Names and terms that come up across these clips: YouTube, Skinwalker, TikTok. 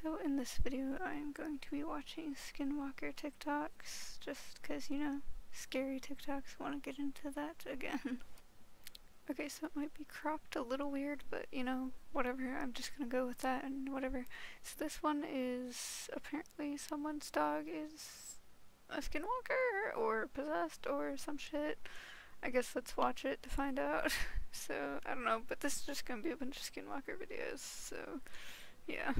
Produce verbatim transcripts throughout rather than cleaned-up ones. So in this video I'm going to be watching Skinwalker TikToks, just cause, you know, scary TikToks, wanna get into that again. Okay, so it might be cropped a little weird, but you know, whatever, I'm just gonna go with that and whatever. So this one is, apparently someone's dog is a skinwalker, or possessed, or some shit. I guess let's watch it to find out. So, I don't know, but this is just gonna be a bunch of skinwalker videos, so, yeah.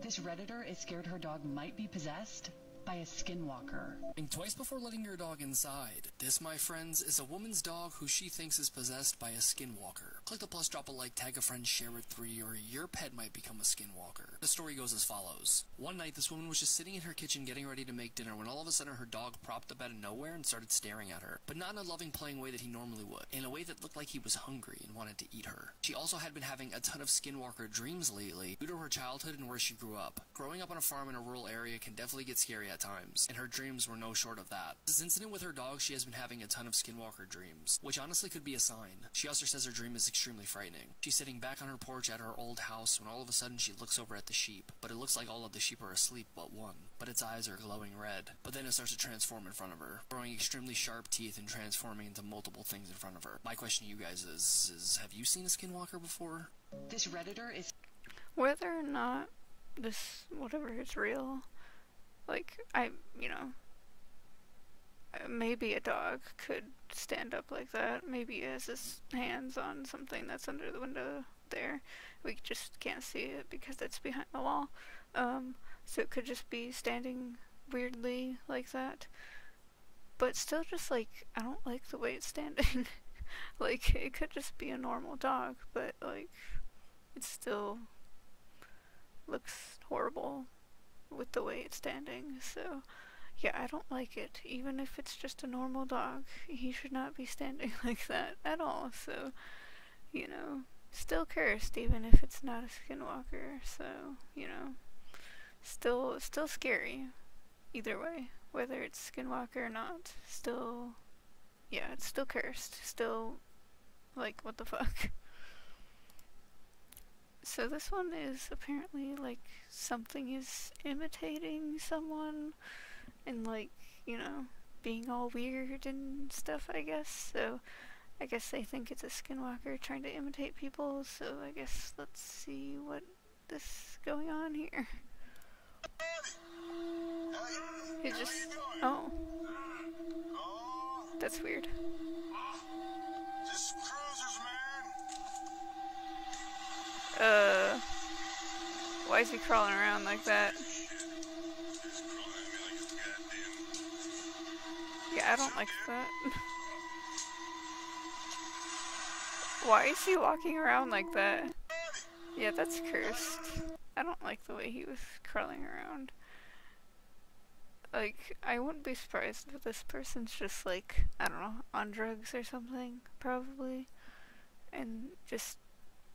This Redditor is scared her dog might be possessed by a skinwalker. Think twice before letting your dog inside. This, my friends, is a woman's dog who she thinks is possessed by a skinwalker. Click the plus, drop a like, tag a friend, share it three, or your pet might become a skinwalker. The story goes as follows. One night, this woman was just sitting in her kitchen getting ready to make dinner when all of a sudden her dog propped up out of nowhere and started staring at her, but not in a loving, playing way that he normally would, in a way that looked like he was hungry and wanted to eat her. She also had been having a ton of skinwalker dreams lately due to her childhood and where she grew up. Growing up on a farm in a rural area can definitely get scary at times, and her dreams were no short of that. This incident with her dog, she has been having a ton of skinwalker dreams, which honestly could be a sign. She also says her dream is extremely frightening. She's sitting back on her porch at her old house when all of a sudden she looks over at the sheep, but it looks like all of the sheep are asleep but one, but its eyes are glowing red. But then it starts to transform in front of her, growing extremely sharp teeth and transforming into multiple things in front of her. My question to you guys is, is have you seen a skinwalker before? This Redditor is... Whether or not this, whatever, is real, like, I, you know, maybe a dog could stand up like that. Maybe he has his hands on something that's under the window there. We just can't see it because it's behind the wall. Um, so it could just be standing weirdly like that. But still just, like, I don't like the way it's standing. Like, it could just be a normal dog, but, like, it still looks horrible with the way it's standing, so yeah, I don't like it. Even if it's just a normal dog, he should not be standing like that at all, so, you know, still cursed even if it's not a skinwalker, so, you know, still, still scary, either way, whether it's skinwalker or not, still, yeah, it's still cursed, still, like, what the fuck. So this one is apparently, like, something is imitating someone and, like, you know, being all weird and stuff, I guess. So I guess they think it's a skinwalker trying to imitate people, so I guess let's see what this is going on here. It just... oh. That's weird. Uh, why is he crawling around like that? Yeah, I don't like that. Why is he walking around like that? Yeah, that's cursed. I don't like the way he was crawling around. Like, I wouldn't be surprised if this person's just, like, I don't know, on drugs or something, probably. And just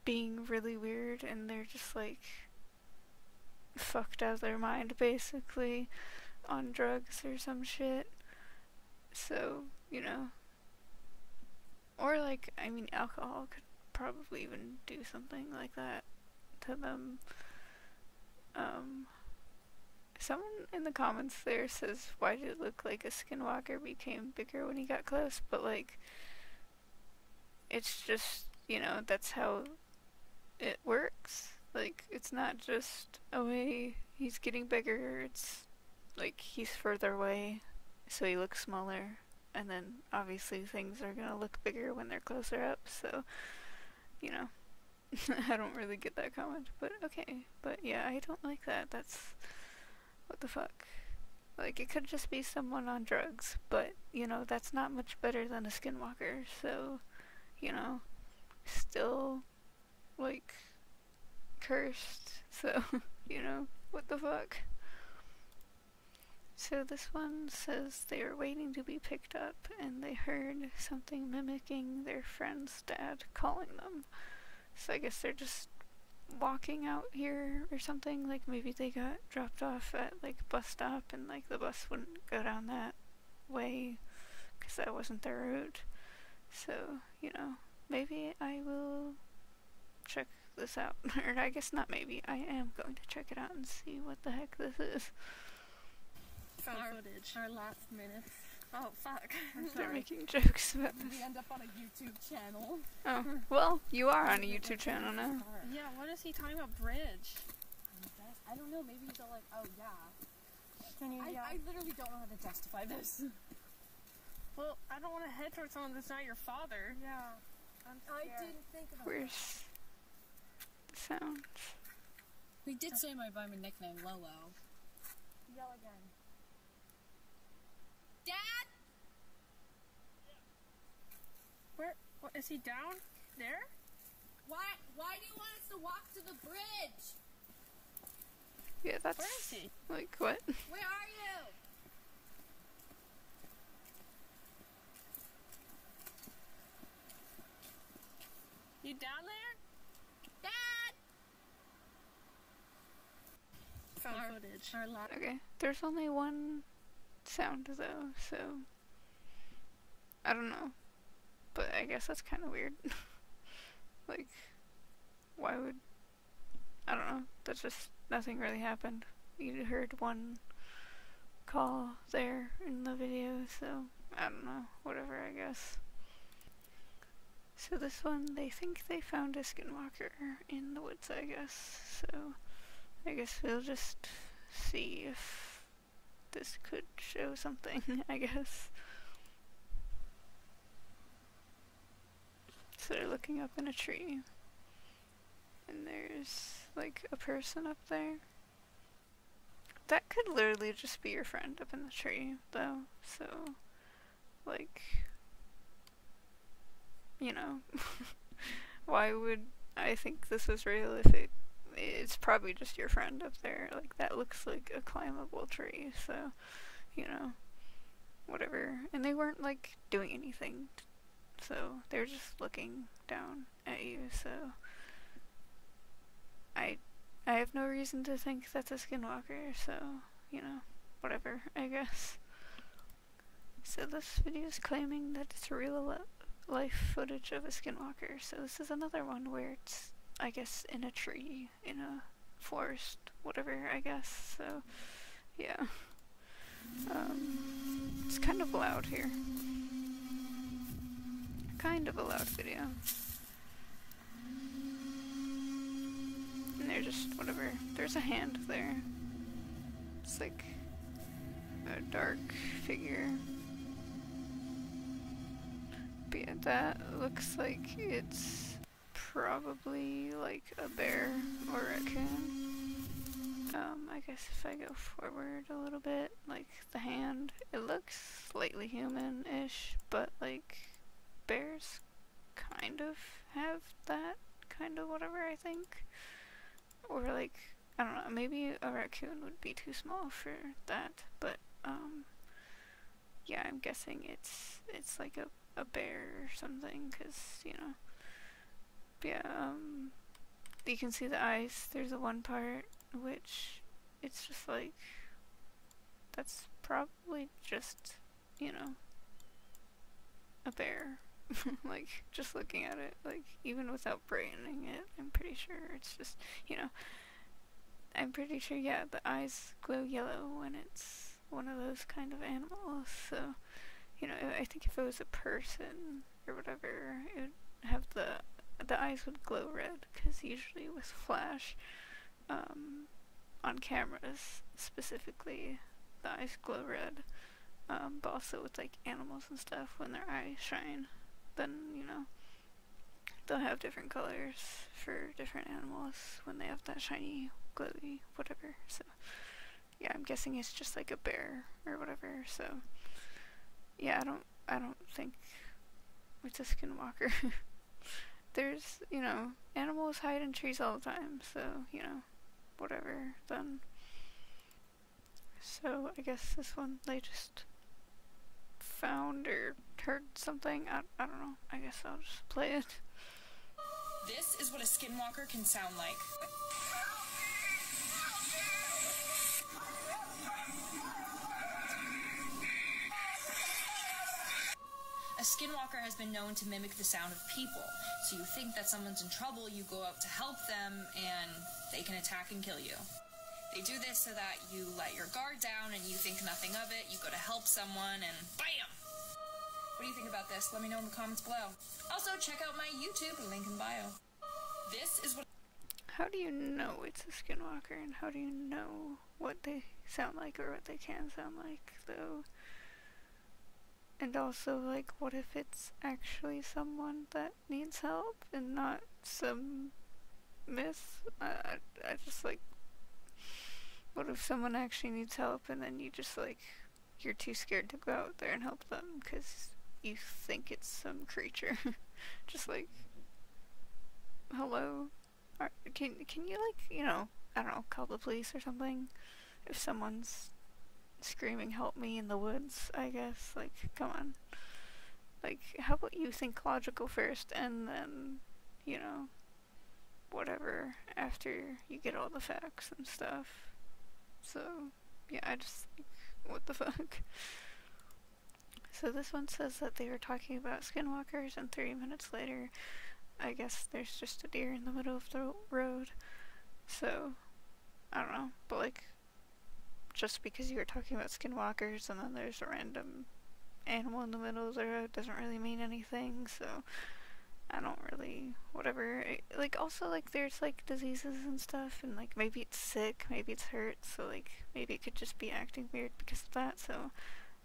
being really weird, and they're just, like, fucked out of their mind, basically, on drugs or some shit, so, you know, or, like, I mean, alcohol could probably even do something like that to them. Um, someone in the comments there says, why did it look like a skinwalker became bigger when he got close, but, like, it's just, you know, that's how it works. Like, it's not just, oh hey, he's getting bigger, it's like he's further away so he looks smaller, and then obviously things are gonna look bigger when they're closer up, so, you know. I don't really get that comment, but okay. But yeah, I don't like that. That's what the fuck. Like, it could just be someone on drugs, but you know, that's not much better than a skinwalker, so, you know, still, like, cursed, so, you know, what the fuck. So this one says they were waiting to be picked up and they heard something mimicking their friend's dad calling them. So I guess they're just walking out here or something, like maybe they got dropped off at, like, bus stop and, like, the bus wouldn't go down that way because that wasn't their route, so, you know, maybe I will check this out. Or I guess not maybe. I am going to check it out and see what the heck this is. From our, footage. Our last minutes. Oh fuck. They're making jokes about this. We end up on a YouTube channel. Oh, well, you are on a YouTube channel now. Yeah, what is he talking about bridge? I don't know, maybe he's all like, oh yeah. Can you, I, yeah. I literally don't know how to justify this. Well, I don't want to head towards someone that's not your father. Yeah. I'm I didn't think about Where's that. The sounds? We did say my by my nickname, Lolo. Yell again. Dad? Where? What, is he down there? Why? Why do you want us to walk to the bridge? Yeah, that's Where is he? Like what? Where are you? You down there? Dad! Found our footage. Our lot. Okay, there's only one sound though, so I don't know. But I guess that's kind of weird. Like, why would I don't know? That's just. Nothing really happened. You heard one call there in the video, so I don't know, whatever I guess. So this one, they think they found a skinwalker in the woods, I guess, so I guess we'll just see if this could show something, I guess. So they're looking up in a tree. And there's like a person up there. That could literally just be your friend up in the tree though, so like, you know, why would I think this is real if it, it's probably just your friend up there, like that looks like a climbable tree, so you know, whatever. And they weren't like doing anything, so they were just looking down at you, so I, I have no reason to think that's a skinwalker, so, you know, whatever, I guess. So this video is claiming that it's real life footage of a skinwalker, so this is another one where it's, I guess, in a tree, in a forest, whatever, I guess, so, yeah. Um, it's kind of loud here. Kind of a loud video. And they're just, whatever, there's a hand there. It's like a dark figure. But yeah, that looks like it's probably like a bear or a raccoon. Um, I guess if I go forward a little bit, like the hand, it looks slightly human-ish, but like bears kind of have that kind of whatever, I think. Or like, I don't know, maybe a raccoon would be too small for that, but um, yeah, I'm guessing it's, it's like a, a bear or something, cause, you know, yeah, um, you can see the eyes, there's the one part, which, it's just like, that's probably just, you know, a bear. Like, just looking at it, like, even without brightening it, I'm pretty sure it's just, you know, I'm pretty sure, yeah, the eyes glow yellow when it's one of those kind of animals, so, you know, I think if it was a person or whatever, it would have the, the eyes would glow red, because usually with flash, um, on cameras specifically, the eyes glow red, um, but also with, like, animals and stuff, when their eyes shine. Then, you know, they'll have different colors for different animals when they have that shiny, glowy, whatever, so, yeah, I'm guessing it's just like a bear or whatever, so, yeah, I don't, I don't think it's a skinwalker. There's, you know, animals hide in trees all the time, so, you know, whatever, then, so, I guess this one, they just found or heard something. I, I don't know. I guess I'll just play it. This is what a skinwalker can sound like. A skinwalker has been known to mimic the sound of people, So you think that someone's in trouble, you go out to help them, and they can attack and kill you. They do this so that you let your guard down and you think nothing of it, you go to help someone, and BAM! What do you think about this? Let me know in the comments below. Also, check out my YouTube, link in bio. This is what... How do you know it's a skinwalker, and how do you know what they sound like or what they can sound like, though? And also, like, what if it's actually someone that needs help and not some myth? I, I, I just, like... What if someone actually needs help and then you just, like, you're too scared to go out there and help them because you think it's some creature? Just like, hello? Are, can, can you, like, you know, I don't know, call the police or something? If someone's screaming help me in the woods, I guess, like, come on. Like, how about you think logical first and then, you know, whatever, after you get all the facts and stuff. So, yeah, I just, like, what the fuck? So this one says that they were talking about skinwalkers, and three minutes later, I guess there's just a deer in the middle of the road. So, I don't know, but, like, just because you were talking about skinwalkers and then there's a random animal in the middle of the road doesn't really mean anything, so... I don't really, whatever, it, like, also, like, there's, like, diseases and stuff, and, like, maybe it's sick, maybe it's hurt, so, like, maybe it could just be acting weird because of that, so,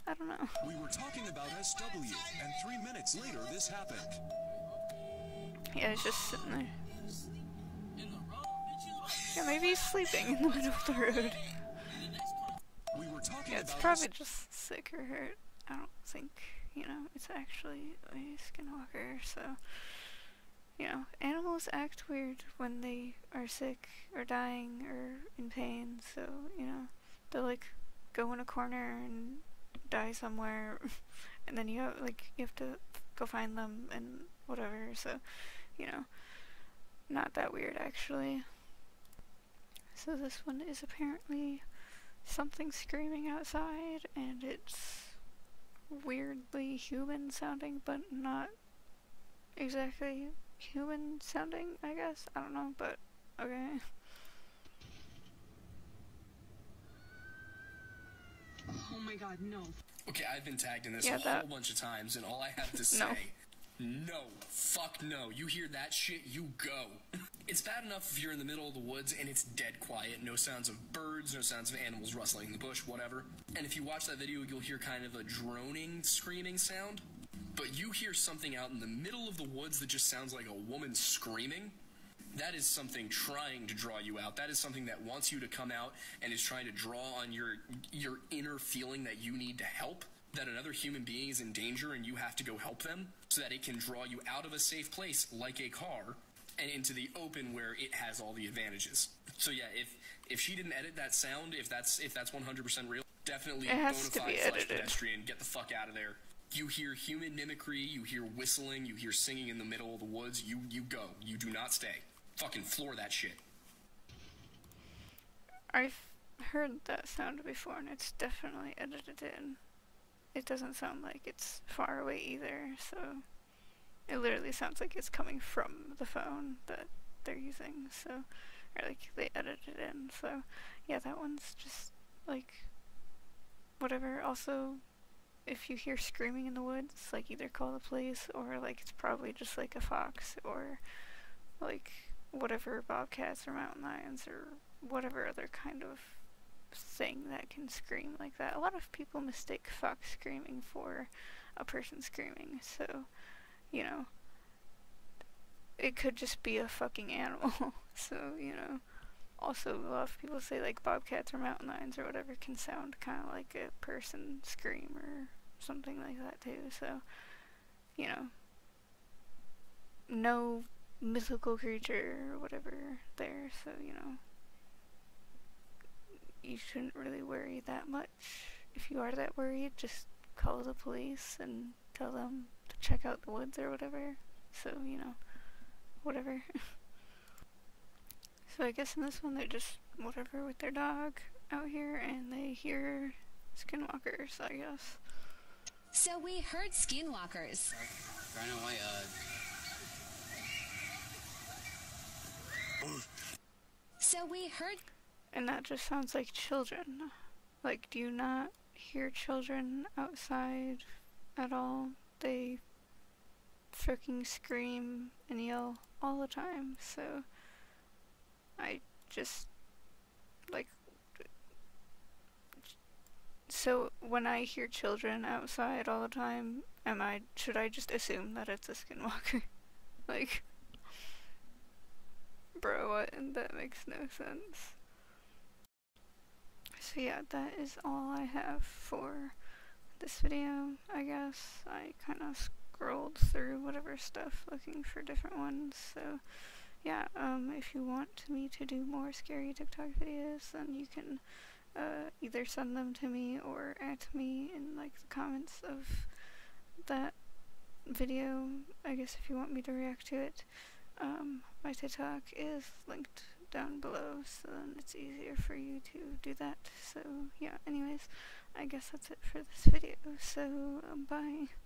I don't know. We were talking about S W, and three minutes later, this happened. Yeah, it's just sitting there. Yeah, maybe he's sleeping in the middle of the road. We were talking yeah, it's about probably just sick or hurt, I don't think. You know, it's actually a skinwalker, so, you know, animals act weird when they are sick or dying or in pain, so, you know, they'll, like, go in a corner and die somewhere, and then you have, like, you have to go find them and whatever, so, you know, not that weird, actually. So this one is apparently something screaming outside, and it's weirdly human sounding, but not exactly human sounding, I guess. I don't know, but okay. Oh my god, no. Okay, I've been tagged in this yeah, a whole that... bunch of times, and all I have to say, no. no, fuck no. You hear that shit, you go. It's bad enough if you're in the middle of the woods and it's dead quiet, no sounds of birds, no sounds of animals rustling in the bush, whatever. And if you watch that video, you'll hear kind of a droning, screaming sound. But you hear something out in the middle of the woods that just sounds like a woman screaming. That is something trying to draw you out. That is something that wants you to come out and is trying to draw on your your inner feeling that you need to help, that another human being is in danger and you have to go help them, so that it can draw you out of a safe place, like a car, and into the open where it has all the advantages. So yeah, if if she didn't edit that sound, if that's if that's one hundred percent real, definitely bona fide slash pedestrian. Get the fuck out of there. You hear human mimicry, you hear whistling, you hear singing in the middle of the woods. You you go. You do not stay. Fucking floor that shit. I've heard that sound before, and it's definitely edited in. It doesn't sound like it's far away either, so... It literally sounds like it's coming from the phone that they're using, so... Or, like, they edited it in, so... Yeah, that one's just, like... Whatever. Also, if you hear screaming in the woods, like, either call the police, or, like, it's probably just, like, a fox, or... Like, whatever, bobcats or mountain lions, or whatever other kind of... thing that can scream like that. A lot of people mistake fox screaming for a person screaming, so, you know, it could just be a fucking animal, so, you know. Also, a lot of people say, like, bobcats or mountain lions or whatever can sound kind of like a person scream or something like that too, so, you know, no mythical creature or whatever there, so, you know, you shouldn't really worry that much. If you are that worried, just call the police and tell them to check out the woods or whatever. So, you know, whatever. So I guess in this one, they're just whatever with their dog out here, and they hear skinwalkers, I guess. So we heard skinwalkers. Run away, uh... So we heard. And that just sounds like children. Like, do you not hear children outside at all? They freaking scream and yell all the time, so I just, like, so when I hear children outside all the time, am I, should I just assume that it's a skinwalker? Like, bro, what? That makes no sense. So yeah, that is all I have for this video, I guess. I kind of scrolled through whatever stuff looking for different ones, so yeah, um, if you want me to do more scary TikTok videos, then you can uh, either send them to me or at me in, like, the comments of that video, I guess, if you want me to react to it. Um, my TikTok is linked down below, so then it's easier for you to do that. So yeah, anyways, I guess that's it for this video, so um, bye.